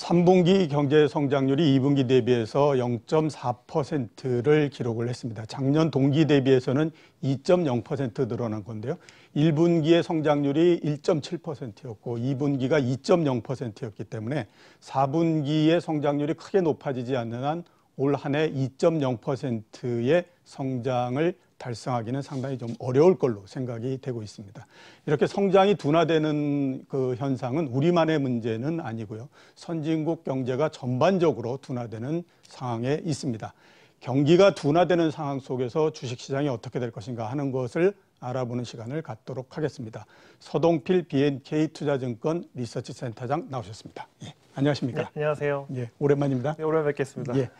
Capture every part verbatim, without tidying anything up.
삼 분기 경제 성장률이 이 분기 대비해서 영 점 사 퍼센트를 기록을 했습니다. 작년 동기 대비해서는 이 점 영 퍼센트 늘어난 건데요. 일 분기의 성장률이 일 점 칠 퍼센트였고 이 분기가 이 점 영 퍼센트였기 때문에 사 분기의 성장률이 크게 높아지지 않는 한 올 한 해 이 점 영 퍼센트의 성장을 달성하기는 상당히 좀 어려울 걸로 생각이 되고 있습니다. 이렇게 성장이 둔화되는 그 현상은 우리만의 문제는 아니고요. 선진국 경제가 전반적으로 둔화되는 상황에 있습니다. 경기가 둔화되는 상황 속에서 주식시장이 어떻게 될 것인가 하는 것을 알아보는 시간을 갖도록 하겠습니다. 서동필 비엔케이투자증권 리서치센터장 나오셨습니다. 예, 안녕하십니까? 네, 안녕하세요. 예, 오랜만입니다. 네, 오랜만에 뵙겠습니다. 예.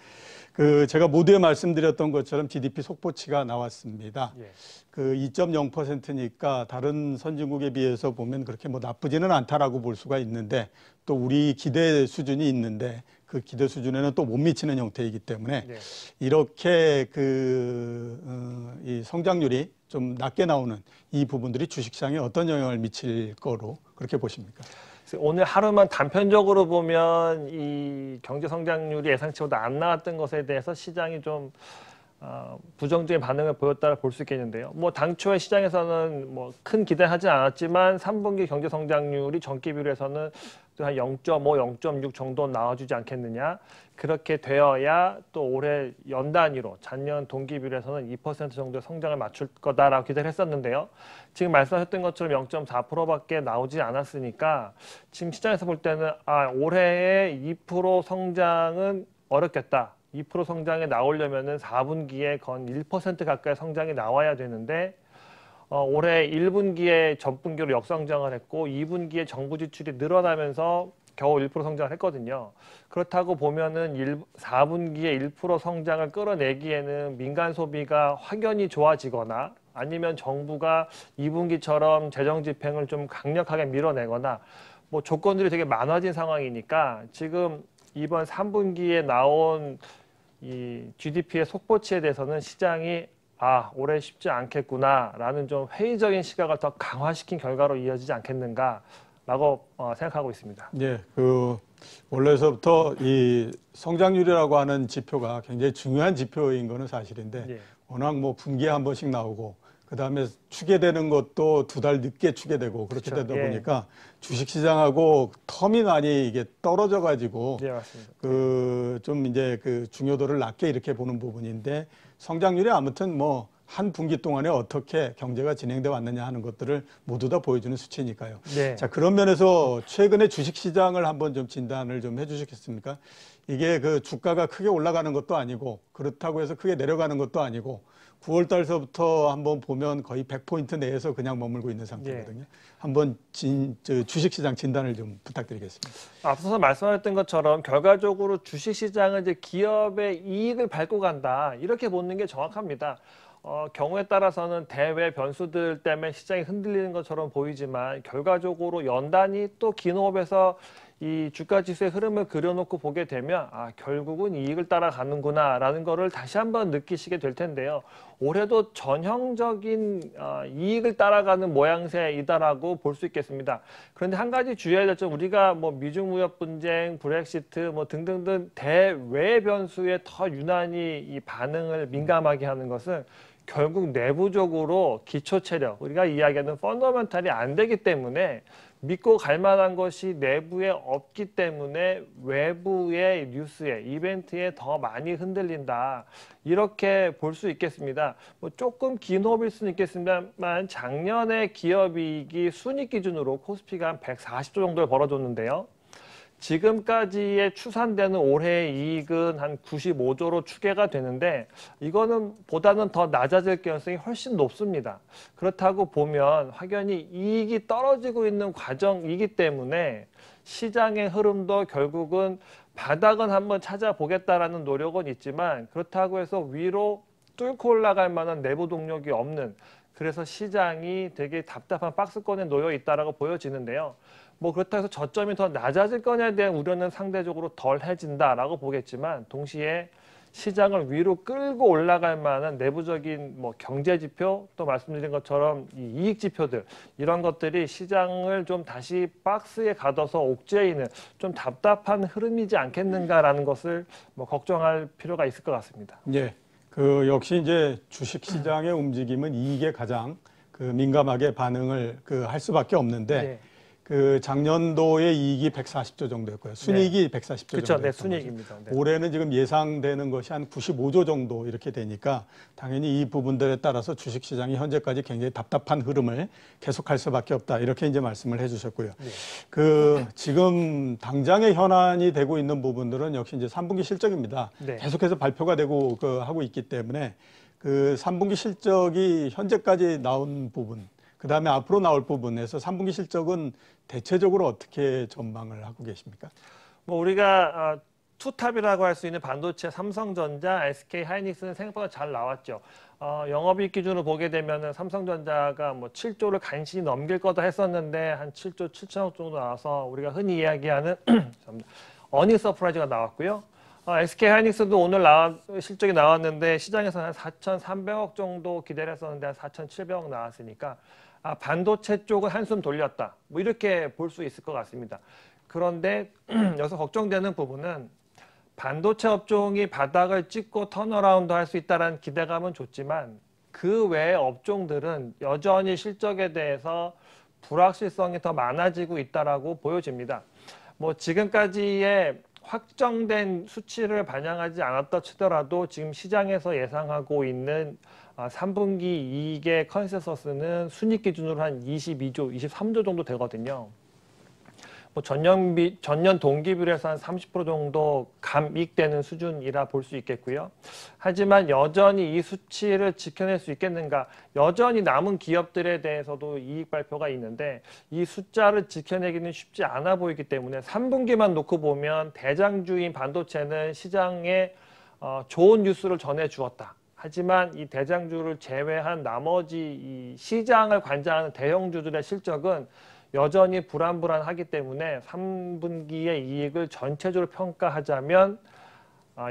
그 제가 모두에 말씀드렸던 것처럼 지디피 속보치가 나왔습니다. 예. 그 이 점 영 퍼센트니까 다른 선진국에 비해서 보면 그렇게 뭐 나쁘지는 않다라고 볼 수가 있는데 또 우리 기대 수준이 있는데 그 기대 수준에는 또 못 미치는 형태이기 때문에 예. 이렇게 그 어, 이 성장률이 좀 낮게 나오는 이 부분들이 주식시장에 어떤 영향을 미칠 거로 그렇게 보십니까? 오늘 하루만 단편적으로 보면 이 경제 성장률이 예상치보다 안 나왔던 것에 대해서 시장이 좀 어, 부정적인 반응을 보였다고 볼 수 있겠는데요. 뭐 당초에 시장에서는 뭐 큰 기대하지 않았지만 삼 분기 경제 성장률이 전기 비율에서는 한 영 점 오, 영 점 육 정도 나와주지 않겠느냐. 그렇게 되어야 또 올해 연 단위로 작년 동기 비율에서는 이 퍼센트 정도의 성장을 맞출 거다라고 기대를 했었는데요. 지금 말씀하셨던 것처럼 영 점 사 퍼센트밖에 나오지 않았으니까 지금 시장에서 볼 때는 아, 올해의 이 퍼센트 성장은 어렵겠다. 이 퍼센트 성장에 나오려면은 사 분기에 건 일 퍼센트 가까이 성장이 나와야 되는데 어, 올해 일 분기에 전분기로 역성장을 했고 이 분기에 정부 지출이 늘어나면서 겨우 일 퍼센트 성장을 했거든요. 그렇다고 보면은 사 분기에 일 퍼센트 성장을 끌어내기에는 민간 소비가 확연히 좋아지거나 아니면 정부가 이 분기처럼 재정 집행을 좀 강력하게 밀어내거나 뭐 조건들이 되게 많아진 상황이니까 지금 이번 삼 분기에 나온 이 지디피의 속보치에 대해서는 시장이 아, 올해 쉽지 않겠구나라는 좀 회의적인 시각을 더 강화시킨 결과로 이어지지 않겠는가라고 어, 생각하고 있습니다. 예, 그 원래서부터 이 성장률이라고 하는 지표가 굉장히 중요한 지표인 거는 사실인데 예. 워낙 뭐 분기에 한 번씩 나오고 그다음에 추계되는 것도 두 달 늦게 추계되고 그렇게 그렇죠. 되다 보니까 예. 주식시장하고 텀이 많이 이게 떨어져 가지고 예, 그 좀 이제 그 중요도를 낮게 이렇게 보는 부분인데. 성장률이 아무튼 뭐 한 분기 동안에 어떻게 경제가 진행되어 왔느냐 하는 것들을 모두 다 보여주는 수치니까요. 네. 자, 그런 면에서 최근에 주식시장을 한번 좀 진단을 좀 해주시겠습니까? 이게 그 주가가 크게 올라가는 것도 아니고 그렇다고 해서 크게 내려가는 것도 아니고 구월 달서부터 한번 보면 거의 백 포인트 내에서 그냥 머물고 있는 상태거든요. 네. 한번 진, 저, 주식시장 진단을 좀 부탁드리겠습니다. 앞서서 말씀하셨던 것처럼 결과적으로 주식시장은 이제 기업의 이익을 밟고 간다 이렇게 보는 게 정확합니다. 어, 경우에 따라서는 대외 변수들 때문에 시장이 흔들리는 것처럼 보이지만 결과적으로 연단이 또 긴 호흡에서 이 주가지수의 흐름을 그려놓고 보게 되면 아 결국은 이익을 따라가는구나라는 거를 다시 한번 느끼시게 될 텐데요. 올해도 전형적인 어, 이익을 따라가는 모양새이다라고 볼 수 있겠습니다. 그런데 한 가지 주의해야 될 점 우리가 뭐 미중 무역 분쟁, 브렉시트 뭐 등등등 대외 변수에 더 유난히 이 반응을 민감하게 하는 것은 결국 내부적으로 기초 체력, 우리가 이야기하는 펀더멘탈이 안 되기 때문에 믿고 갈 만한 것이 내부에 없기 때문에 외부의 뉴스에, 이벤트에 더 많이 흔들린다. 이렇게 볼 수 있겠습니다. 뭐 조금 긴 호흡일 수는 있겠습니다만 작년에 기업이익이 순익 기준으로 코스피가 한 백사십 조 정도를 벌어줬는데요. 지금까지의 추산되는 올해의 이익은 한 구십오 조로 추계가 되는데 이거는 보다는 더 낮아질 가능성이 훨씬 높습니다. 그렇다고 보면 확연히 이익이 떨어지고 있는 과정이기 때문에 시장의 흐름도 결국은 바닥은 한번 찾아보겠다라는 노력은 있지만 그렇다고 해서 위로 뚫고 올라갈 만한 내부 동력이 없는 그래서 시장이 되게 답답한 박스권에 놓여 있다라고 보여지는데요. 뭐 그렇다고 해서 저점이 더 낮아질 거냐에 대한 우려는 상대적으로 덜해진다라고 보겠지만 동시에 시장을 위로 끌고 올라갈 만한 내부적인 뭐 경제 지표, 또 말씀드린 것처럼 이 이익 지표들, 이런 것들이 시장을 좀 다시 박스에 가둬서 옥죄에 있는 좀 답답한 흐름이지 않겠는가라는 것을 뭐 걱정할 필요가 있을 것 같습니다. 예. 그 역시 이제 주식 시장의 움직임은 이익에 가장 그 민감하게 반응을 그 할 수밖에 없는데 네. 그 작년도의 이익이 백사십 조 정도였고요. 순이익이 네. 백사십 조 그쵸, 정도였던 네, 순이익입니다. 거죠. 네. 올해는 지금 예상되는 것이 한 구십오 조 정도 이렇게 되니까 당연히 이 부분들에 따라서 주식시장이 현재까지 굉장히 답답한 흐름을 계속할 수밖에 없다. 이렇게 이제 말씀을 해주셨고요. 네. 그 지금 당장의 현안이 되고 있는 부분들은 역시 이제 삼 분기 실적입니다. 네. 계속해서 발표가 되고 그 하고 있기 때문에 그 삼 분기 실적이 현재까지 나온 부분. 그다음에 앞으로 나올 부분에서 삼 분기 실적은 대체적으로 어떻게 전망을 하고 계십니까? 뭐 우리가 어, 투탑이라고 할 수 있는 반도체 삼성전자, 에스케이하이닉스는 생각보다 잘 나왔죠. 어, 영업이익 기준으로 보게 되면은 삼성전자가 뭐 칠 조를 간신히 넘길 거다 했었는데 한 칠 조 칠천억 정도 나와서 우리가 흔히 이야기하는 어닝 서프라이즈가 나왔고요. 어, 에스케이하이닉스도 오늘 나와, 실적이 나왔는데 시장에서는 한 사천삼백억 정도 기대를 했었는데 한 사천칠백억 나왔으니까 아, 반도체 쪽은 한숨 돌렸다. 뭐 이렇게 볼 수 있을 것 같습니다. 그런데 여기서 걱정되는 부분은 반도체 업종이 바닥을 찍고 턴어라운드 할 수 있다는 기대감은 좋지만 그 외의 업종들은 여전히 실적에 대해서 불확실성이 더 많아지고 있다라고 보여집니다. 뭐 지금까지의 확정된 수치를 반영하지 않았다 치더라도 지금 시장에서 예상하고 있는 삼 분기 이익의 컨센서스는 순이익 기준으로 한 이십이 조, 이십삼 조 정도 되거든요. 뭐 전년 비, 전년 동기 비율에서 한 삼십 퍼센트 정도 감익되는 수준이라 볼 수 있겠고요. 하지만 여전히 이 수치를 지켜낼 수 있겠는가? 여전히 남은 기업들에 대해서도 이익 발표가 있는데 이 숫자를 지켜내기는 쉽지 않아 보이기 때문에 삼 분기만 놓고 보면 대장주인 반도체는 시장에 어, 좋은 뉴스를 전해주었다. 하지만 이 대장주를 제외한 나머지 이 시장을 관장하는 대형주들의 실적은 여전히 불안불안하기 때문에 삼 분기의 이익을 전체적으로 평가하자면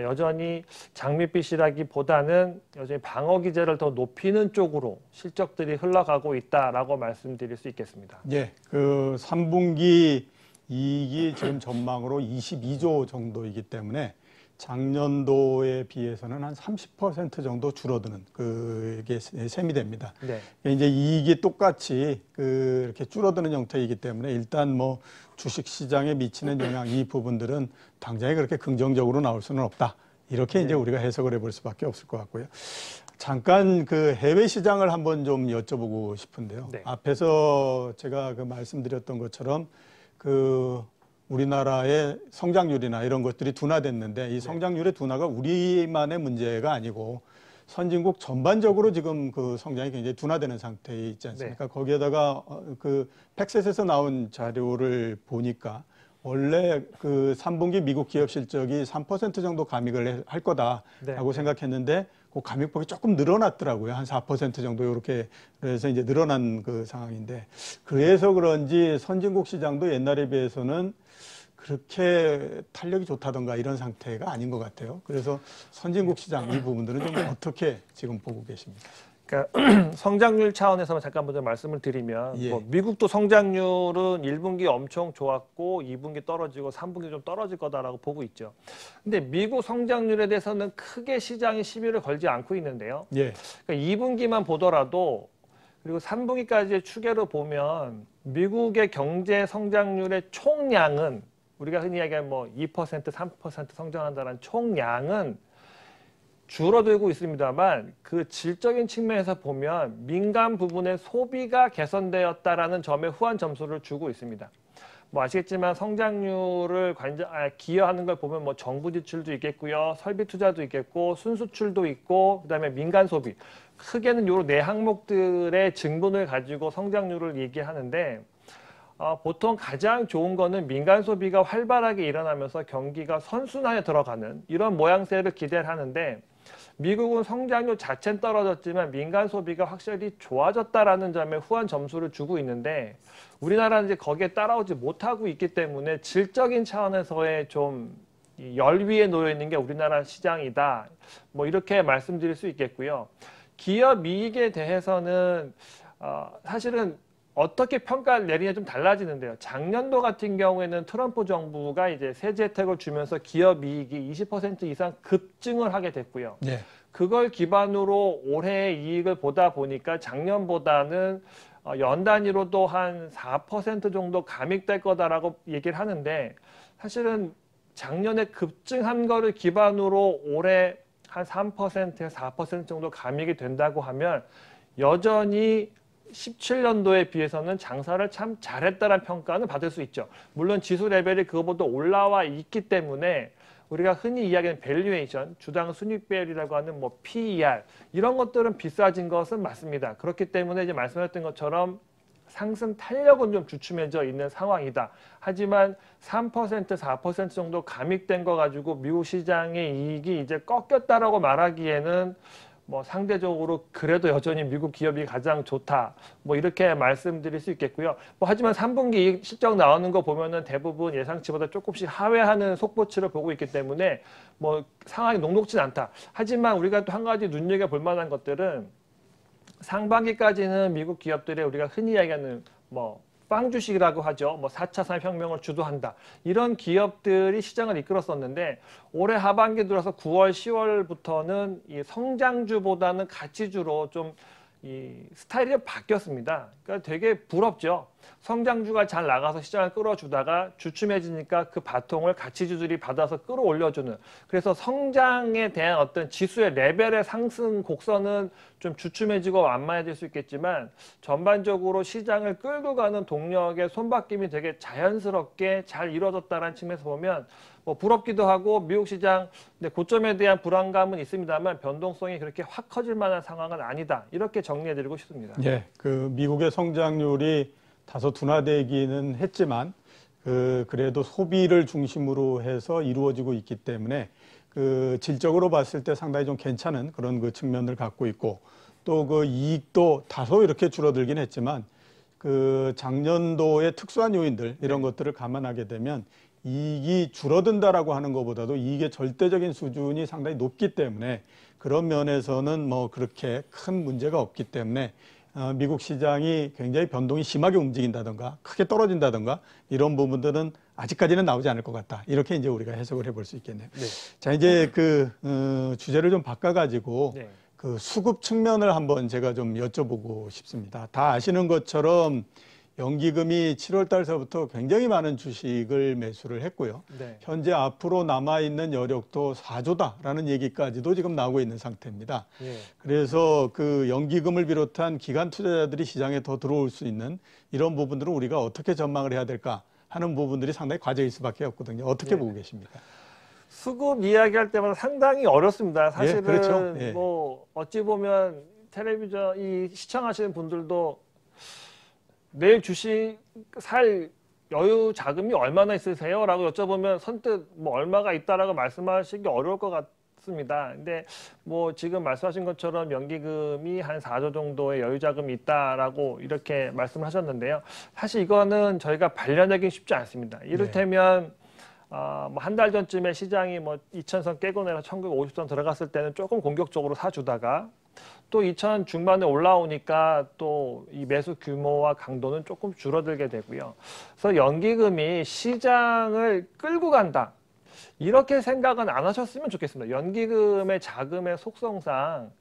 여전히 장밋빛이라기보다는 여전히 방어 기제를 더 높이는 쪽으로 실적들이 흘러가고 있다라고 말씀드릴 수 있겠습니다. 예, 그 삼 분기 이익이 지금 전망으로 이십이 조 정도이기 때문에 작년도에 비해서는 한 삼십 퍼센트 정도 줄어드는 그게 셈이 됩니다. 네. 이제 이익이 똑같이 그 이렇게 줄어드는 형태이기 때문에 일단 뭐 주식 시장에 미치는 영향 이 부분들은 당장에 그렇게 긍정적으로 나올 수는 없다. 이렇게 네. 이제 우리가 해석을 해볼 수밖에 없을 것 같고요. 잠깐 그 해외 시장을 한번 좀 여쭤보고 싶은데요. 네. 앞에서 제가 그 말씀드렸던 것처럼 그 우리나라의 성장률이나 이런 것들이 둔화됐는데 이 성장률의 둔화가 우리만의 문제가 아니고 선진국 전반적으로 지금 그 성장이 굉장히 둔화되는 상태에 있지 않습니까? 네. 거기에다가 그 팩셋에서 나온 자료를 보니까 원래 그 삼 분기 미국 기업 실적이 삼 퍼센트 정도 감익을 할 거다라고 네. 생각했는데 그 감익폭이 조금 늘어났더라고요. 한 사 퍼센트 정도 이렇게 그래서 이제 늘어난 그 상황인데 그래서 그런지 선진국 시장도 옛날에 비해서는 그렇게 탄력이 좋다던가 이런 상태가 아닌 것 같아요. 그래서 선진국 시장 이 부분들은 좀 어떻게 지금 보고 계십니까? 그러니까 성장률 차원에서만 잠깐 먼저 말씀을 드리면 예. 뭐 미국도 성장률은 일 분기 엄청 좋았고 이 분기 떨어지고 삼 분기 좀 떨어질 거다라고 보고 있죠. 근데 미국 성장률에 대해서는 크게 시장이 시비를 걸지 않고 있는데요. 예. 그러니까 이 분기만 보더라도 그리고 삼 분기까지의 추계로 보면 미국의 경제 성장률의 총량은 우리가 흔히 이야기하는 뭐 이 퍼센트, 삼 퍼센트 성장한다는 총량은 줄어들고 있습니다만 그 질적인 측면에서 보면 민간 부분의 소비가 개선되었다라는 점에 후한 점수를 주고 있습니다. 뭐 아시겠지만 성장률을 관장, 아, 기여하는 걸 보면 뭐 정부 지출도 있겠고요, 설비 투자도 있겠고, 순수출도 있고, 그다음에 민간 소비. 크게는 요 네 항목들의 증분을 가지고 성장률을 얘기하는데 어, 보통 가장 좋은 거는 민간 소비가 활발하게 일어나면서 경기가 선순환에 들어가는 이런 모양새를 기대를 하는데 미국은 성장률 자체는 떨어졌지만 민간 소비가 확실히 좋아졌다라는 점에 후한 점수를 주고 있는데 우리나라는 이제 거기에 따라오지 못하고 있기 때문에 질적인 차원에서의 좀 열 위에 놓여 있는 게 우리나라 시장이다. 뭐 이렇게 말씀드릴 수 있겠고요. 기업 이익에 대해서는 어, 사실은 어떻게 평가를 내리냐 좀 달라지는데요. 작년도 같은 경우에는 트럼프 정부가 이제 세제 혜택을 주면서 기업 이익이 이십 퍼센트 이상 급증을 하게 됐고요. 네. 그걸 기반으로 올해의 이익을 보다 보니까 작년보다는 연 단위로도 한 사 퍼센트 정도 감익될 거다라고 얘기를 하는데, 사실은 작년에 급증한 거를 기반으로 올해 한 삼 퍼센트에서 사 퍼센트 정도 감익이 된다고 하면 여전히 십칠 년도에 비해서는 장사를 참 잘했다는 평가는 받을 수 있죠. 물론 지수 레벨이 그거보다 올라와 있기 때문에 우리가 흔히 이야기하는 밸류에이션, 주당 순이익배율이라고 하는 뭐 피 이 알 이런 것들은 비싸진 것은 맞습니다. 그렇기 때문에 이제 말씀하셨던 것처럼 상승 탄력은 좀 주춤해져 있는 상황이다. 하지만 삼 퍼센트, 사 퍼센트 정도 감익된 거 가지고 미국 시장의 이익이 이제 꺾였다라고 말하기에는 뭐 상대적으로 그래도 여전히 미국 기업이 가장 좋다. 뭐 이렇게 말씀드릴 수 있겠고요. 뭐 하지만 삼 분기 실적 나오는 거 보면은 대부분 예상치보다 조금씩 하회하는 속보치를 보고 있기 때문에 뭐 상황이 녹록진 않다. 하지만 우리가 또 한 가지 눈여겨 볼 만한 것들은 상반기까지는 미국 기업들의 우리가 흔히 이야기하는 뭐 빵 주식이라고 하죠. 뭐 사 차 산업혁명을 주도한다. 이런 기업들이 시장을 이끌었었는데 올해 하반기 들어서 구월, 시월부터는 이 성장주보다는 가치주로 좀 이 스타일이 바뀌었습니다. 그러니까 되게 부럽죠. 성장주가 잘 나가서 시장을 끌어주다가 주춤해지니까 그 바통을 가치주들이 받아서 끌어올려주는, 그래서 성장에 대한 어떤 지수의 레벨의 상승 곡선은 좀 주춤해지고 완만해질 수 있겠지만 전반적으로 시장을 끌고 가는 동력의 손바뀜이 되게 자연스럽게 잘 이루어졌다는 측면에서 보면 뭐 부럽기도 하고, 미국 시장 근데 고점에 대한 불안감은 있습니다만 변동성이 그렇게 확 커질 만한 상황은 아니다. 이렇게 정리해드리고 싶습니다. 예, 그 미국의 성장률이 다소 둔화되기는 했지만 그 그래도 소비를 중심으로 해서 이루어지고 있기 때문에 그 질적으로 봤을 때 상당히 좀 괜찮은 그런 그 측면을 갖고 있고, 또 그 이익도 다소 이렇게 줄어들긴 했지만 그 작년도의 특수한 요인들 이런 것들을 감안하게 되면 이익이 줄어든다라고 하는 것보다도 이익의 절대적인 수준이 상당히 높기 때문에 그런 면에서는 뭐 그렇게 큰 문제가 없기 때문에 미국 시장이 굉장히 변동이 심하게 움직인다든가 크게 떨어진다든가 이런 부분들은 아직까지는 나오지 않을 것 같다. 이렇게 이제 우리가 해석을 해볼 수 있겠네요. 네. 자, 이제 그 어, 주제를 좀 바꿔가지고 네. 그 수급 측면을 한번 제가 좀 여쭤보고 싶습니다. 다 아시는 것처럼 연기금이 칠월 달서부터 굉장히 많은 주식을 매수를 했고요. 네. 현재 앞으로 남아있는 여력도 사조다라는 얘기까지도 지금 나오고 있는 상태입니다. 네. 그래서 그 연기금을 비롯한 기관 투자자들이 시장에 더 들어올 수 있는 이런 부분들은 우리가 어떻게 전망을 해야 될까 하는 부분들이 상당히 과제일 수밖에 없거든요. 어떻게 네. 보고 계십니까? 수급 이야기할 때마다 상당히 어렵습니다. 사실은 네, 그렇죠. 네. 뭐 어찌 보면 텔레비전 이 시청하시는 분들도 내일 주식 살 여유 자금이 얼마나 있으세요? 라고 여쭤보면 선뜻 뭐 얼마가 있다라고 말씀하시기 어려울 것 같습니다. 근데 뭐 지금 말씀하신 것처럼 연기금이 한 사조 정도의 여유 자금이 있다라고 이렇게 말씀을 하셨는데요. 사실 이거는 저희가 반려내긴 쉽지 않습니다. 이를테면 네. 어, 뭐 한 달 전쯤에 시장이 뭐 이천 선 깨고 내려 천구백오십 선 들어갔을 때는 조금 공격적으로 사주다가 또 이천 중반에 올라오니까 또 이 매수 규모와 강도는 조금 줄어들게 되고요. 그래서 연기금이 시장을 끌고 간다. 이렇게 생각은 안 하셨으면 좋겠습니다. 연기금의 자금의 속성상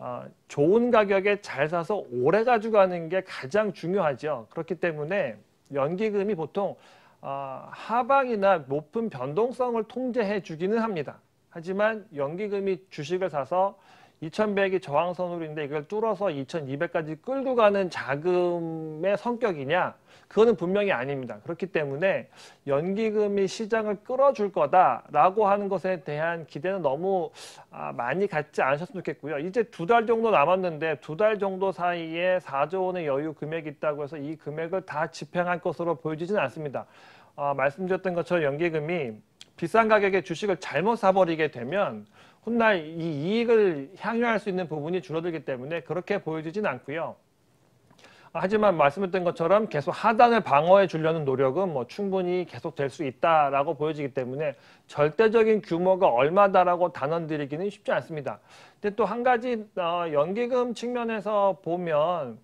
어, 좋은 가격에 잘 사서 오래 가져가는 게 가장 중요하죠. 그렇기 때문에 연기금이 보통 어, 하방이나 높은 변동성을 통제해 주기는 합니다. 하지만 연기금이 주식을 사서 이천백이 저항선으로 있는데 이걸 뚫어서 이천이백까지 끌고 가는 자금의 성격이냐? 그거는 분명히 아닙니다. 그렇기 때문에 연기금이 시장을 끌어줄 거다라고 하는 것에 대한 기대는 너무 많이 갖지 않으셨으면 좋겠고요. 이제 두 달 정도 남았는데 두 달 정도 사이에 사조 원의 여유 금액이 있다고 해서 이 금액을 다 집행할 것으로 보여지지는 않습니다. 아, 말씀드렸던 것처럼 연기금이 비싼 가격에 주식을 잘못 사버리게 되면 훗날 이 이익을 향유할 수 있는 부분이 줄어들기 때문에 그렇게 보여지진 않고요. 하지만 말씀드린 것처럼 계속 하단을 방어해 주려는 노력은 뭐 충분히 계속 될 수 있다라고 보여지기 때문에 절대적인 규모가 얼마다라고 단언드리기는 쉽지 않습니다. 근데 또 한 가지 연기금 측면에서 보면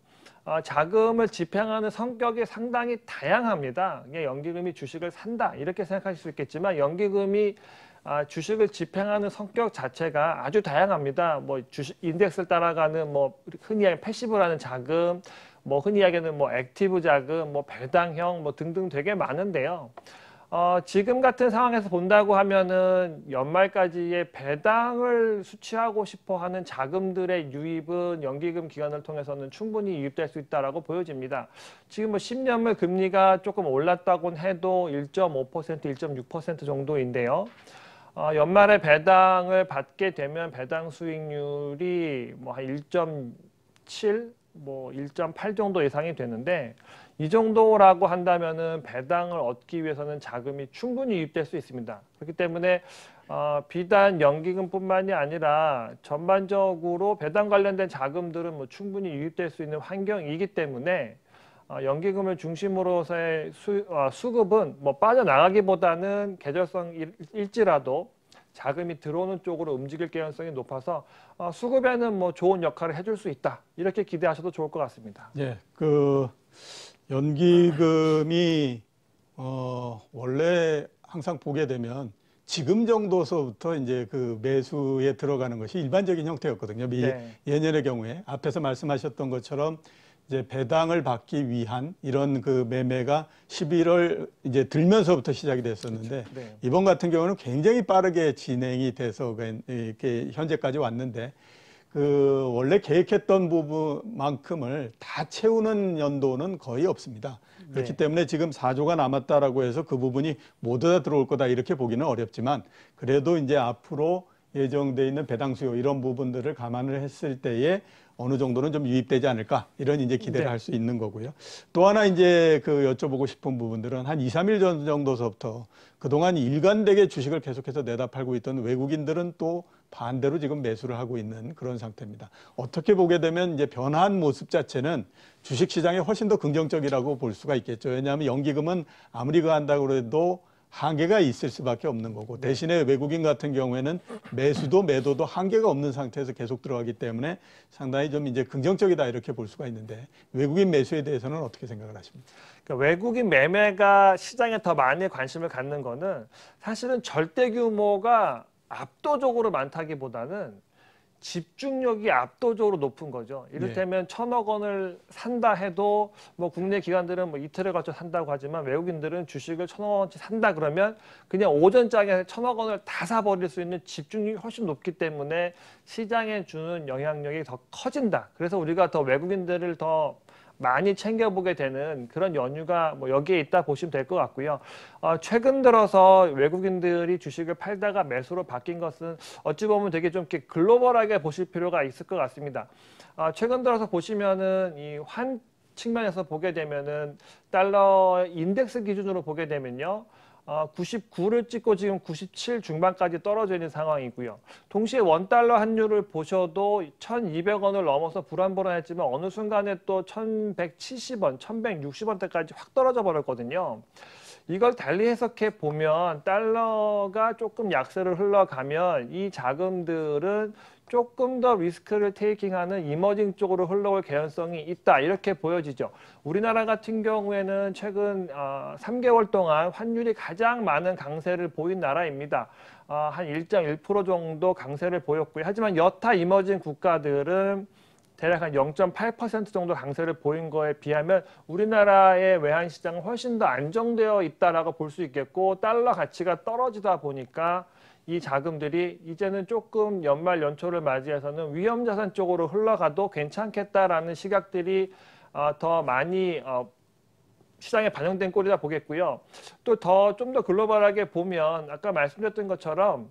자금을 집행하는 성격이 상당히 다양합니다. 연기금이 주식을 산다 이렇게 생각하실 수 있겠지만 연기금이 주식을 집행하는 성격 자체가 아주 다양합니다. 뭐 주식 인덱스를 따라가는 뭐 흔히 이야기하는 패시브라는 자금, 뭐 흔히 이야기하는 뭐 액티브 자금, 뭐 배당형 뭐 등등 되게 많은데요. 어, 지금 같은 상황에서 본다고 하면은 연말까지의 배당을 수취하고 싶어 하는 자금들의 유입은 연기금 기간을 통해서는 충분히 유입될 수 있다라고 보여집니다. 지금 뭐 십 년물 금리가 조금 올랐다곤 해도 일 점 오 퍼센트, 일 점 육 퍼센트 정도인데요. 어, 연말에 배당을 받게 되면 배당 수익률이 뭐 한 일 점 칠, 뭐 일 점 팔 정도 예상이 되는데 이 정도라고 한다면은 배당을 얻기 위해서는 자금이 충분히 유입될 수 있습니다. 그렇기 때문에 어, 비단 연기금뿐만이 아니라 전반적으로 배당 관련된 자금들은 뭐 충분히 유입될 수 있는 환경이기 때문에 어, 연기금을 중심으로서의 수, 어, 수급은 뭐 빠져나가기보다는 계절성일지라도 자금이 들어오는 쪽으로 움직일 개연성이 높아서 어, 수급에는 뭐 좋은 역할을 해줄 수 있다 이렇게 기대하셔도 좋을 것 같습니다. 예, 그. 연기금이 어 원래 항상 보게 되면 지금 정도서부터 이제 그 매수에 들어가는 것이 일반적인 형태였거든요. 네. 예년의 경우에 앞에서 말씀하셨던 것처럼 이제 배당을 받기 위한 이런 그 매매가 십일월 이제 들면서부터 시작이 됐었는데 그렇죠. 네. 이번 같은 경우는 굉장히 빠르게 진행이 돼서 이렇게 현재까지 왔는데. 그 원래 계획했던 부분만큼을 다 채우는 연도는 거의 없습니다. 네. 그렇기 때문에 지금 사 조가 남았다라고 해서 그 부분이 모두 다 들어올 거다 이렇게 보기는 어렵지만 그래도 이제 앞으로 예정돼 있는 배당 수요 이런 부분들을 감안을 했을 때에 어느 정도는 좀 유입되지 않을까 이런 이제 기대를 네. 할 수 있는 거고요. 또 하나 이제 그 여쭤보고 싶은 부분들은 한 이, 삼 일 전 정도서부터 그동안 일관되게 주식을 계속해서 내다 팔고 있던 외국인들은 또 반대로 지금 매수를 하고 있는 그런 상태입니다. 어떻게 보게 되면 이제 변화한 모습 자체는 주식 시장에 훨씬 더 긍정적이라고 볼 수가 있겠죠. 왜냐하면 연기금은 아무리 그 한다고 해도 한계가 있을 수밖에 없는 거고 대신에 외국인 같은 경우에는 매수도 매도도 한계가 없는 상태에서 계속 들어가기 때문에 상당히 좀 이제 긍정적이다 이렇게 볼 수가 있는데 외국인 매수에 대해서는 어떻게 생각을 하십니까? 그러니까 외국인 매매가 시장에 더 많이 관심을 갖는 거는 사실은 절대 규모가 압도적으로 많다기보다는 집중력이 압도적으로 높은 거죠. 이를테면 네. 천억 원을 산다 해도 뭐 국내 기관들은 뭐 이틀에 걸쳐 산다고 하지만 외국인들은 주식을 천억 원치 산다 그러면 그냥 오전장에 천억 원을 다 사버릴 수 있는 집중력이 훨씬 높기 때문에 시장에 주는 영향력이 더 커진다. 그래서 우리가 더 외국인들을 더 많이 챙겨보게 되는 그런 연유가 뭐 여기에 있다 보시면 될 것 같고요. 어, 최근 들어서 외국인들이 주식을 팔다가 매수로 바뀐 것은 어찌 보면 되게 좀 이렇게 글로벌하게 보실 필요가 있을 것 같습니다. 어, 최근 들어서 보시면은 이 환 측면에서 보게 되면은 달러 인덱스 기준으로 보게 되면요. 어, 구십구를 찍고 지금 구십칠 중반까지 떨어져 있는 상황이고요. 동시에 원달러 환율을 보셔도 천이백 원을 넘어서 불안불안했지만 어느 순간에 또 천백칠십 원, 천백육십 원대까지 확 떨어져 버렸거든요. 이걸 달리 해석해 보면 달러가 조금 약세로 흘러가면 이 자금들은 조금 더 리스크를 테이킹하는 이머징 쪽으로 흘러올 개연성이 있다 이렇게 보여지죠. 우리나라 같은 경우에는 최근 삼 개월 동안 환율이 가장 많은 강세를 보인 나라입니다. 한 일 점 일 퍼센트 정도 강세를 보였고요. 하지만 여타 이머징 국가들은 대략 한 영 점 팔 퍼센트 정도 강세를 보인 거에 비하면 우리나라의 외환시장은 훨씬 더 안정되어 있다라고 볼 수 있겠고 달러 가치가 떨어지다 보니까 이 자금들이 이제는 조금 연말 연초를 맞이해서는 위험자산 쪽으로 흘러가도 괜찮겠다라는 시각들이 더 많이 시장에 반영된 꼴이다 보겠고요. 또 더 좀 더 글로벌하게 보면 아까 말씀드렸던 것처럼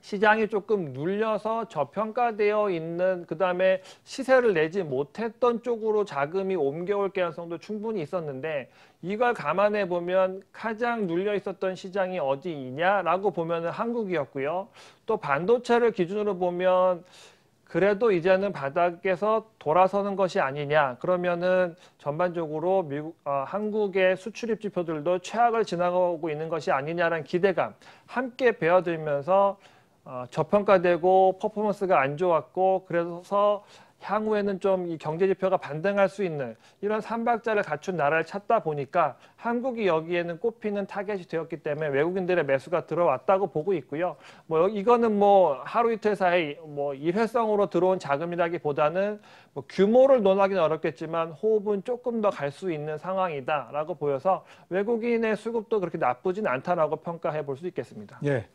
시장이 조금 눌려서 저평가되어 있는 그다음에 시세를 내지 못했던 쪽으로 자금이 옮겨올 개연성도 충분히 있었는데 이걸 감안해 보면 가장 눌려 있었던 시장이 어디이냐라고 보면은 한국이었고요. 또 반도체를 기준으로 보면 그래도 이제는 바닥에서 돌아서는 것이 아니냐. 그러면은 전반적으로 미국, 어, 한국의 수출입 지표들도 최악을 지나가고 있는 것이 아니냐라는 기대감 함께 베어들면서 어, 저평가되고 퍼포먼스가 안 좋았고 그래서 향후에는 좀 이 경제 지표가 반등할 수 있는 이런 삼박자를 갖춘 나라를 찾다 보니까 한국이 여기에는 꼽히는 타겟이 되었기 때문에 외국인들의 매수가 들어왔다고 보고 있고요. 뭐 이거는 뭐 하루 이틀 사이 뭐 일회성으로 들어온 자금이라기보다는 뭐 규모를 논하기는 어렵겠지만 호흡은 조금 더 갈 수 있는 상황이다라고 보여서 외국인의 수급도 그렇게 나쁘진 않다라고 평가해 볼 수 있겠습니다. 예.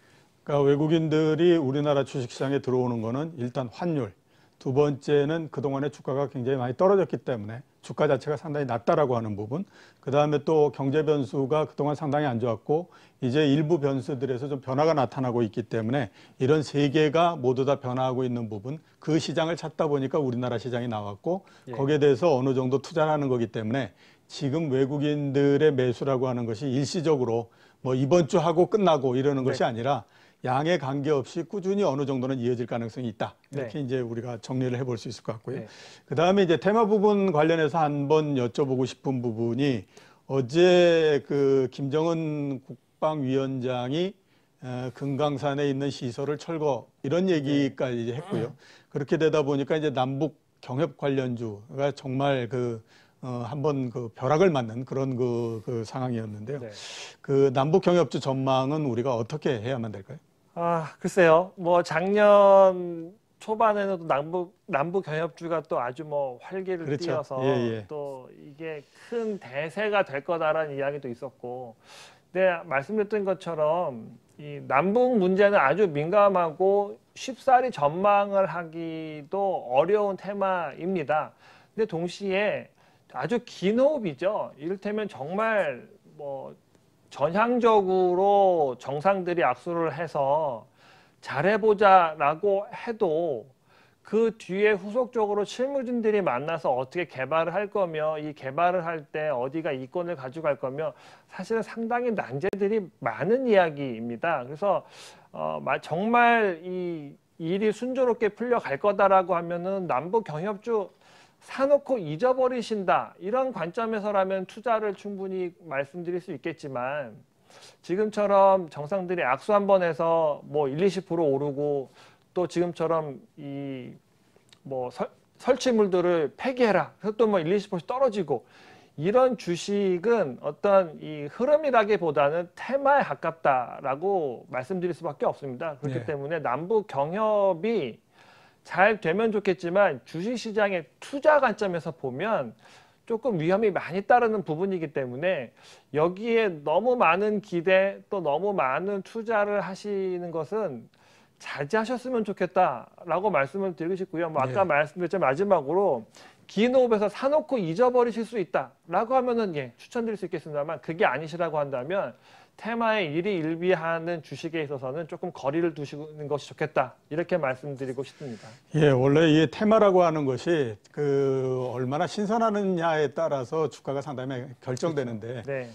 그러니까 외국인들이 우리나라 주식시장에 들어오는 거는 일단 환율, 두 번째는 그동안에 주가가 굉장히 많이 떨어졌기 때문에 주가 자체가 상당히 낮다라고 하는 부분, 그다음에 또 경제 변수가 그동안 상당히 안 좋았고 이제 일부 변수들에서 좀 변화가 나타나고 있기 때문에 이런 세 개가 모두 다 변화하고 있는 부분, 그 시장을 찾다 보니까 우리나라 시장이 나왔고 거기에 대해서 어느 정도 투자를 하는 거기 때문에 지금 외국인들의 매수라고 하는 것이 일시적으로 뭐 이번 주 하고 끝나고 이러는 네. 것이 아니라 양에 관계없이 꾸준히 어느 정도는 이어질 가능성이 있다. 이렇게 네. 이제 우리가 정리를 해볼 수 있을 것 같고요. 네. 그다음에 이제 테마 부분 관련해서 한번 여쭤보고 싶은 부분이 어제 그 김정은 국방위원장이 금강산에 있는 시설을 철거 이런 얘기까지 네. 이제 했고요. 그렇게 되다 보니까 이제 남북 경협 관련주가 정말 그 어, 한번 그 벼락을 맞는 그런 그, 그 상황이었는데요. 네. 그 남북 경협주 전망은 우리가 어떻게 해야만 될까요? 아, 글쎄요. 뭐 작년 초반에는 남북 남북 경협주가 또 아주 뭐 활기를 그렇죠. 띄어서 예, 예. 또 이게 큰 대세가 될 거다라는 이야기도 있었고, 근데 말씀드렸던 것처럼 이 남북 문제는 아주 민감하고 쉽사리 전망을 하기도 어려운 테마입니다. 근데 동시에 아주 긴 호흡이죠. 이를테면 정말 뭐 전향적으로 정상들이 악수를 해서 잘해보자라고 해도 그 뒤에 후속적으로 실무진들이 만나서 어떻게 개발을 할 거며 이 개발을 할 때 어디가 이권을 가져갈 거며 사실은 상당히 난제들이 많은 이야기입니다. 그래서 어, 정말 이 일이 순조롭게 풀려갈 거다라고 하면은 남북 경협주 사놓고 잊어버리신다 이런 관점에서라면 투자를 충분히 말씀드릴 수 있겠지만 지금처럼 정상들이 악수 한 번 해서 뭐 일, 이십 퍼센트 오르고 또 지금처럼 이 뭐 설치물들을 폐기해라 그래서 또 뭐 일, 이십 퍼센트 떨어지고 이런 주식은 어떤 이 흐름이라기보다는 테마에 가깝다라고 말씀드릴 수밖에 없습니다. 그렇기 네. 때문에 남북 경협이 잘 되면 좋겠지만 주식시장의 투자 관점에서 보면 조금 위험이 많이 따르는 부분이기 때문에 여기에 너무 많은 기대 또 너무 많은 투자를 하시는 것은 자제하셨으면 좋겠다라고 말씀을 드리고 싶고요. 뭐 아까 네. 말씀드렸죠. 마지막으로 긴 호흡에서 사놓고 잊어버리실 수 있다라고 하면은 예, 추천드릴 수 있겠습니다만 그게 아니시라고 한다면 테마에 일희일비하는 주식에 있어서는 조금 거리를 두시는 것이 좋겠다 이렇게 말씀드리고 싶습니다. 예, 원래 이 테마라고 하는 것이 그 얼마나 신선하느냐에 따라서 주가가 상당히 결정되는데 그렇죠. 네.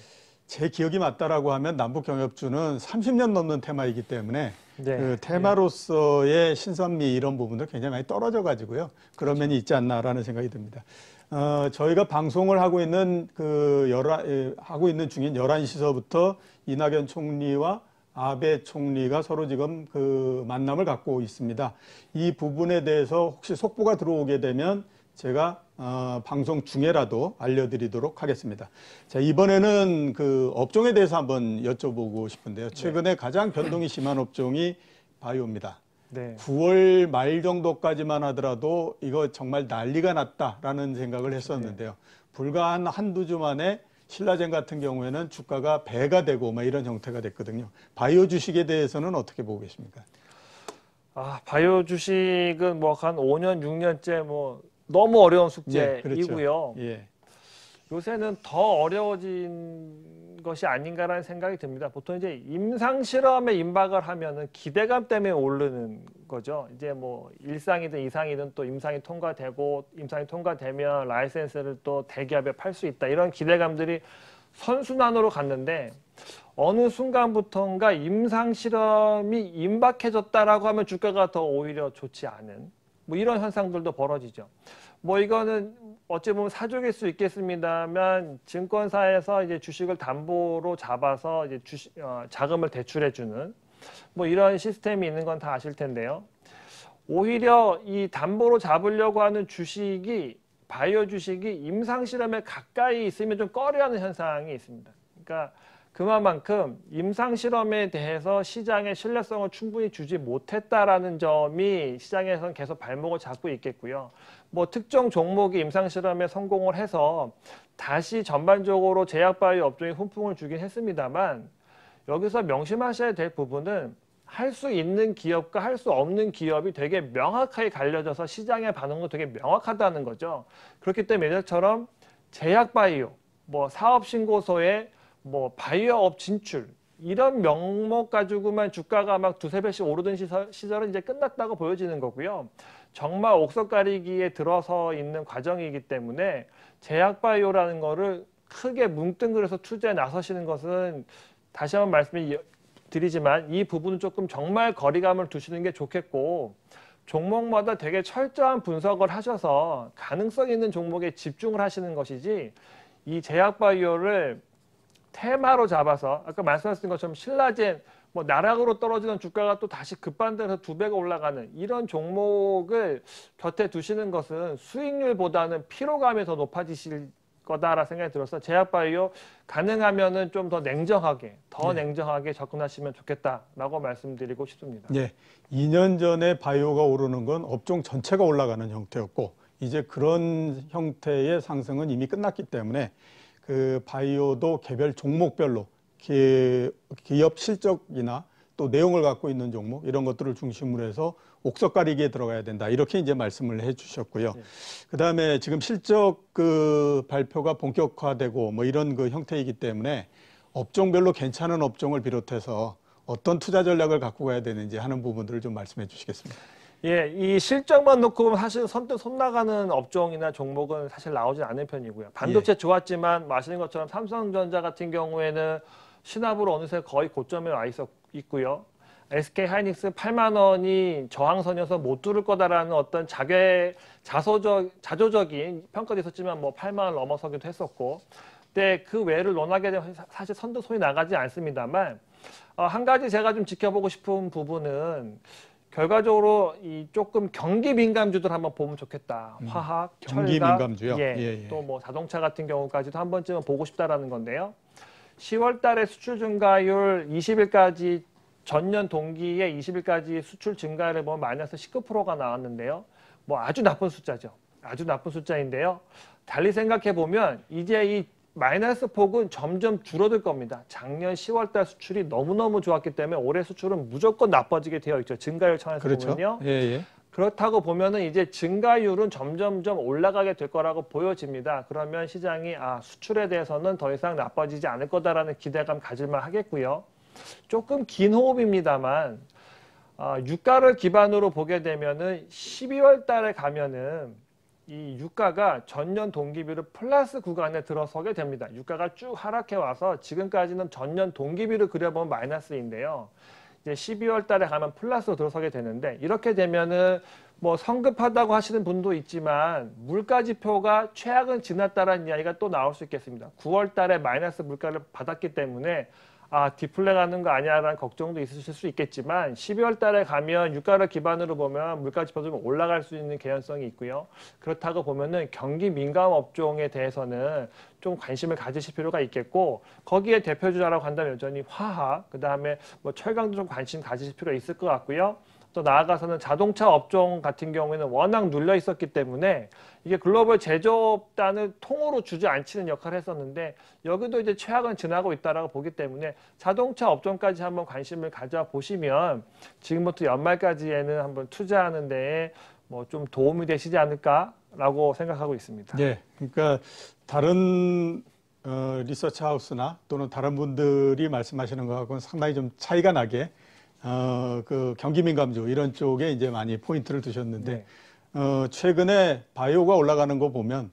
제 기억이 맞다라고 하면 남북 경협주는 삼십 년 넘는 테마이기 때문에 네. 그 테마로서의 신선미 이런 부분도 굉장히 많이 떨어져 가지고요. 그런 그렇죠. 면이 있지 않나라는 생각이 듭니다. 어, 저희가 방송을 하고 있는 그 열한, 하고 있는 중인 열한 시서부터 이낙연 총리와 아베 총리가 서로 지금 그 만남을 갖고 있습니다. 이 부분에 대해서 혹시 속보가 들어오게 되면 제가 어, 방송 중에라도 알려드리도록 하겠습니다. 자, 이번에는 그 업종에 대해서 한번 여쭤보고 싶은데요. 최근에 네. 가장 변동이 심한 업종이 바이오입니다. 네. 구월 말 정도까지만 하더라도 이거 정말 난리가 났다라는 생각을 했었는데요. 불과 한 한두 주 만에 신라젠 같은 경우에는 주가가 배가 되고 막 이런 형태가 됐거든요. 바이오 주식에 대해서는 어떻게 보고 계십니까? 아, 바이오 주식은 뭐 한 오 년, 육 년째 뭐 너무 어려운 숙제이고요. 예, 그렇죠. 예. 요새는 더 어려워진 것이 아닌가라는 생각이 듭니다. 보통 이제 임상실험에 임박을 하면은 기대감 때문에 오르는 거죠. 이제 뭐 일상이든 이상이든 또 임상이 통과되고 임상이 통과되면 라이센스를 또 대기업에 팔 수 있다. 이런 기대감들이 선순환으로 갔는데 어느 순간부터인가 임상실험이 임박해졌다라고 하면 주가가 더 오히려 좋지 않은 뭐 이런 현상들도 벌어지죠. 뭐 이거는 어찌 보면 사족일 수 있겠습니다만 증권사에서 이제 주식을 담보로 잡아서 이제 주식 어, 자금을 대출해주는 뭐 이런 시스템이 있는 건 다 아실 텐데요. 오히려 이 담보로 잡으려고 하는 주식이 바이오 주식이 임상실험에 가까이 있으면 좀 꺼려하는 현상이 있습니다. 그러니까 그만큼 임상실험에 대해서 시장의 신뢰성을 충분히 주지 못했다라는 점이 시장에서는 계속 발목을 잡고 있겠고요. 뭐 특정 종목이 임상실험에 성공을 해서 다시 전반적으로 제약바이오 업종에 훈풍을 주긴 했습니다만 여기서 명심하셔야 될 부분은 할 수 있는 기업과 할 수 없는 기업이 되게 명확하게 갈려져서 시장의 반응도 되게 명확하다는 거죠. 그렇기 때문에 예전처럼 제약바이오, 뭐 사업신고서에 뭐 바이오업 진출 이런 명목 가지고만 주가가 막 두세 배씩 오르던 시설, 시절은 이제 끝났다고 보여지는 거고요. 정말 옥석 가리기에 들어서 있는 과정이기 때문에 제약바이오라는 거를 크게 뭉뚱그려서 투자에 나서시는 것은 다시 한번 말씀드리지만 이 부분은 조금 정말 거리감을 두시는 게 좋겠고 종목마다 되게 철저한 분석을 하셔서 가능성 있는 종목에 집중을 하시는 것이지 이 제약바이오를 테마로 잡아서 아까 말씀하신 것처럼 신라젠 뭐 나락으로 떨어지던 주가가 또 다시 급반등해서 두 배가 올라가는 이런 종목을 곁에 두시는 것은 수익률보다는 피로감이 더 높아지실 거다라 생각이 들어서 제약바이오 가능하면은 좀 더 냉정하게 더 네. 냉정하게 접근하시면 좋겠다라고 말씀드리고 싶습니다. 네, 이 년 전에 바이오가 오르는 건 업종 전체가 올라가는 형태였고 이제 그런 형태의 상승은 이미 끝났기 때문에. 그 바이오도 개별 종목별로 기업 실적이나 또 내용을 갖고 있는 종목 이런 것들을 중심으로 해서 옥석 가리기에 들어가야 된다. 이렇게 이제 말씀을 해 주셨고요. 네. 그다음에 지금 실적 그 발표가 본격화되고 뭐 이런 그 형태이기 때문에 업종별로 괜찮은 업종을 비롯해서 어떤 투자 전략을 갖고 가야 되는지 하는 부분들을 좀 말씀해 주시겠습니다. 예, 이 실적만 놓고 보면 사실 선뜻 손 나가는 업종이나 종목은 사실 나오진 않은 편이고요. 반도체 예. 좋았지만 뭐 아시는 것처럼 삼성전자 같은 경우에는 신압으로 어느새 거의 고점에 와 있었, 있고요. 에스케이하이닉스 팔만 원이 저항선이어서 못 뚫을 거다라는 어떤 자괴, 자소적, 자조적인 평가도 있었지만 뭐 팔만 원 넘어서기도 했었고. 근데 그 외를 논하게 되면 사실 선뜻 손이 나가지 않습니다만 어, 한 가지 제가 좀 지켜보고 싶은 부분은 결과적으로 이 조금 경기 민감주들 한번 보면 좋겠다. 화학, 음, 경기 철강, 민감주요? 예, 예, 예. 또 뭐 자동차 같은 경우까지도 한 번쯤은 보고 싶다라는 건데요. 시월 달에 수출 증가율 이십 일까지 전년 동기에 이십 일까지 수출 증가를 보면 마이너스 십구 퍼센트가 나왔는데요. 뭐 아주 나쁜 숫자죠. 아주 나쁜 숫자인데요. 달리 생각해 보면 이제 이 마이너스 폭은 점점 줄어들 겁니다. 작년 시월 달 수출이 너무너무 좋았기 때문에 올해 수출은 무조건 나빠지게 되어 있죠. 증가율 차원에서 그렇죠? 보면요. 예, 예. 그렇다고 보면은 이제 증가율은 점점점 올라가게 될 거라고 보여집니다. 그러면 시장이 아, 수출에 대해서는 더 이상 나빠지지 않을 거다라는 기대감 가질만 하겠고요. 조금 긴 호흡입니다만 아, 유가를 기반으로 보게 되면은 십이월 달에 가면은 이 유가가 전년 동기비로 플러스 구간에 들어서게 됩니다. 유가가 쭉 하락해 와서 지금까지는 전년 동기비를 그려보면 마이너스인데요. 이제 십이월 달에 가면 플러스로 들어서게 되는데 이렇게 되면은 뭐 성급하다고 하시는 분도 있지만 물가 지표가 최악은 지났다라는 이야기가 또 나올 수 있겠습니다. 구월 달에 마이너스 물가를 받았기 때문에 아, 디플레 가는 거 아니야라는 걱정도 있으실 수 있겠지만 십이월 달에 가면 유가를 기반으로 보면 물가 지표도 좀 올라갈 수 있는 개연성이 있고요. 그렇다고 보면은 경기 민감 업종에 대해서는 좀 관심을 가지실 필요가 있겠고 거기에 대표주자라고 한다면 여전히 화학, 그다음에 뭐 철강도 좀 관심 가지실 필요가 있을 것 같고요. 또 나아가서는 자동차 업종 같은 경우에는 워낙 눌려 있었기 때문에 이게 글로벌 제조업단을 통으로 주저앉히는 역할을 했었는데 여기도 이제 최악은 지나고 있다라고 보기 때문에 자동차 업종까지 한번 관심을 가져보시면 지금부터 연말까지에는 한번 투자하는 데에 뭐 좀 도움이 되시지 않을까라고 생각하고 있습니다. 네, 그러니까 다른 어, 리서치 하우스나 또는 다른 분들이 말씀하시는 것하고는 상당히 좀 차이가 나게. 어, 그 경기 민감주 이런 쪽에 이제 많이 포인트를 두셨는데 네. 어, 최근에 바이오가 올라가는 거 보면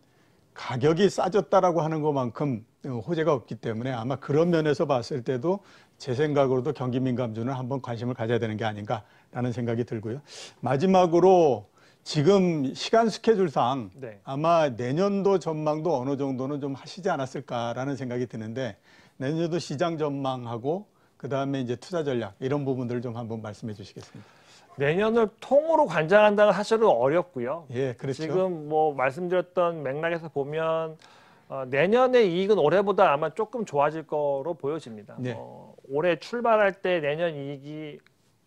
가격이 싸졌다라고 하는 것만큼 호재가 없기 때문에 아마 그런 면에서 봤을 때도 제 생각으로도 경기 민감주는 한번 관심을 가져야 되는 게 아닌가라는 생각이 들고요. 마지막으로 지금 시간 스케줄상 네. 아마 내년도 전망도 어느 정도는 좀 하시지 않았을까라는 생각이 드는데 내년도 시장 전망하고 그다음에 이제 투자 전략 이런 부분들을 좀 한번 말씀해 주시겠습니다. 내년을 통으로 관장한다는 사실은 어렵고요. 예, 그렇죠. 지금 뭐 말씀드렸던 맥락에서 보면 어, 내년의 이익은 올해보다 아마 조금 좋아질 거로 보여집니다. 네. 어, 올해 출발할 때 내년 이익이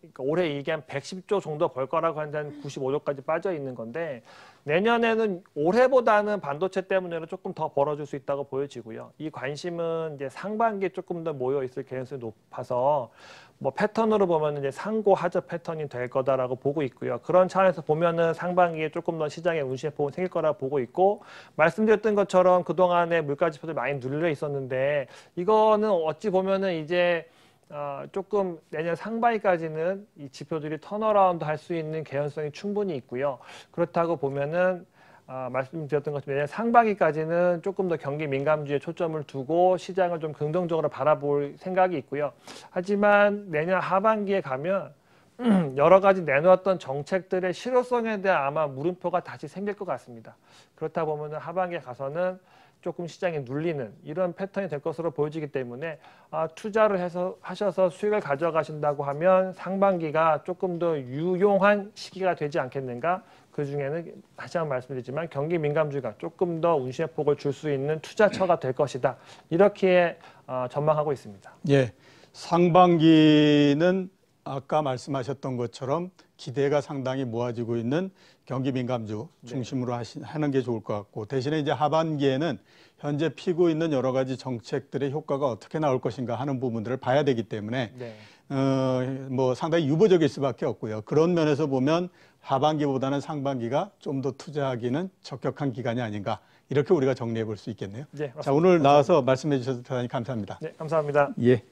그러니까 올해 이익이 한 백십 조 정도 벌 거라고 하는데 한 구십오 조까지 빠져 있는 건데 내년에는 올해보다는 반도체 때문에는 조금 더 벌어질 수 있다고 보여지고요. 이 관심은 이제 상반기에 조금 더 모여 있을 개연성이 높아서 뭐 패턴으로 보면 이제 상고 하저 패턴이 될 거다라고 보고 있고요. 그런 차원에서 보면은 상반기에 조금 더 시장에 운신의 폭이 생길 거라고 보고 있고 말씀드렸던 것처럼 그동안에 물가 지표들 많이 눌려 있었는데 이거는 어찌 보면은 이제 어, 조금 내년 상반기까지는 이 지표들이 턴어라운드 할 수 있는 개연성이 충분히 있고요. 그렇다고 보면은 어, 말씀드렸던 것처럼 내년 상반기까지는 조금 더 경기 민감주의에 초점을 두고 시장을 좀 긍정적으로 바라볼 생각이 있고요. 하지만 내년 하반기에 가면 여러 가지 내놓았던 정책들의 실효성에 대한 아마 물음표가 다시 생길 것 같습니다. 그렇다 보면은 하반기에 가서는 조금 시장이 눌리는 이런 패턴이 될 것으로 보여지기 때문에 아, 투자를 해서 하셔서 수익을 가져가신다고 하면 상반기가 조금 더 유용한 시기가 되지 않겠는가. 그중에는 다시 한번 말씀드리지만 경기 민감주의가 조금 더 운신의 폭을 줄 수 있는 투자처가 될 것이다. 이렇게 어, 전망하고 있습니다. 예, 상반기는 아까 말씀하셨던 것처럼 기대가 상당히 모아지고 있는 경기 민감주 중심으로 하시, 하는 게 좋을 것 같고 대신에 이제 하반기에는 현재 피고 있는 여러 가지 정책들의 효과가 어떻게 나올 것인가 하는 부분들을 봐야 되기 때문에 네. 어, 뭐 상당히 유보적일 수밖에 없고요. 그런 면에서 보면 하반기보다는 상반기가 좀 더 투자하기는 적격한 기간이 아닌가 이렇게 우리가 정리해 볼 수 있겠네요. 네, 자, 오늘 나와서 말씀해 주셔서 대단히 감사합니다. 네, 감사합니다. 예.